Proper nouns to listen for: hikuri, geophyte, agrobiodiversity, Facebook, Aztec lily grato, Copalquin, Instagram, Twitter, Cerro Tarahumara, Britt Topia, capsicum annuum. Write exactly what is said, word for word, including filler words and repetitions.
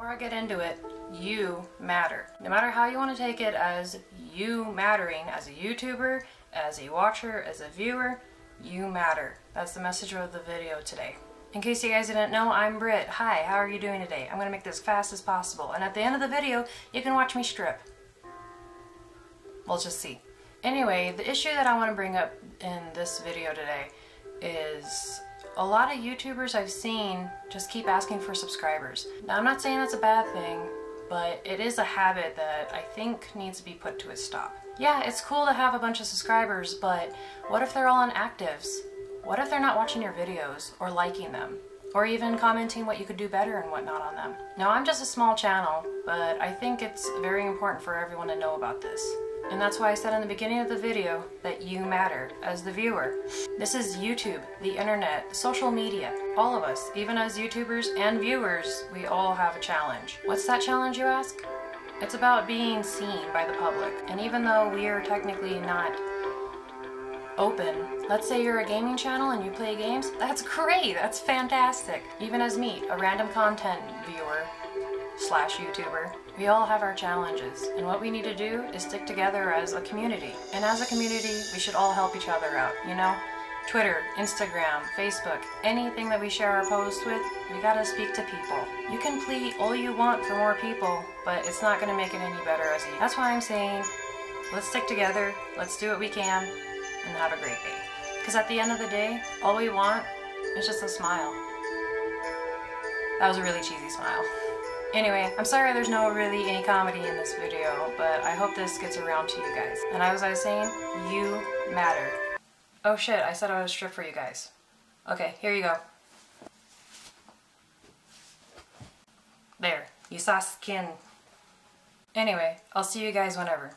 Before I get into it, you matter. No matter how you want to take it, as you mattering, as a YouTuber, as a watcher, as a viewer, you matter. That's the message of the video today. In case you guys didn't know, I'm Britt. Hi, how are you doing today? I'm going to make this fast as possible, and at the end of the video, you can watch me strip. We'll just see. Anyway, the issue that I want to bring up in this video today is a lot of YouTubers I've seen just keep asking for subscribers. Now, I'm not saying that's a bad thing, but it is a habit that I think needs to be put to a stop. Yeah, it's cool to have a bunch of subscribers, but what if they're all on actives? What if they're not watching your videos or liking them? Or even commenting what you could do better and whatnot on them? Now, I'm just a small channel, but I think it's very important for everyone to know about this. And that's why I said in the beginning of the video that you matter as the viewer. This is YouTube, the internet, social media. All of us, even as YouTubers and viewers, we all have a challenge. What's that challenge, you ask? It's about being seen by the public. And even though we are technically not open, let's say you're a gaming channel and you play games, that's great, that's fantastic. Even as me, a random content viewer slash YouTuber, we all have our challenges, and what we need to do is stick together as a community. And as a community, we should all help each other out, you know? Twitter, Instagram, Facebook, anything that we share our posts with, we gotta speak to people. You can plead all you want for more people, but it's not gonna make it any better as a... That's why I'm saying, let's stick together, let's do what we can, and have a great day. Because at the end of the day, all we want is just a smile. That was a really cheesy smile. Anyway, I'm sorry there's no really any comedy in this video, but I hope this gets around to you guys. And as I was saying, you matter. Oh shit, I said I would strip for you guys. Okay, here you go. There, you saw skin. Anyway, I'll see you guys whenever.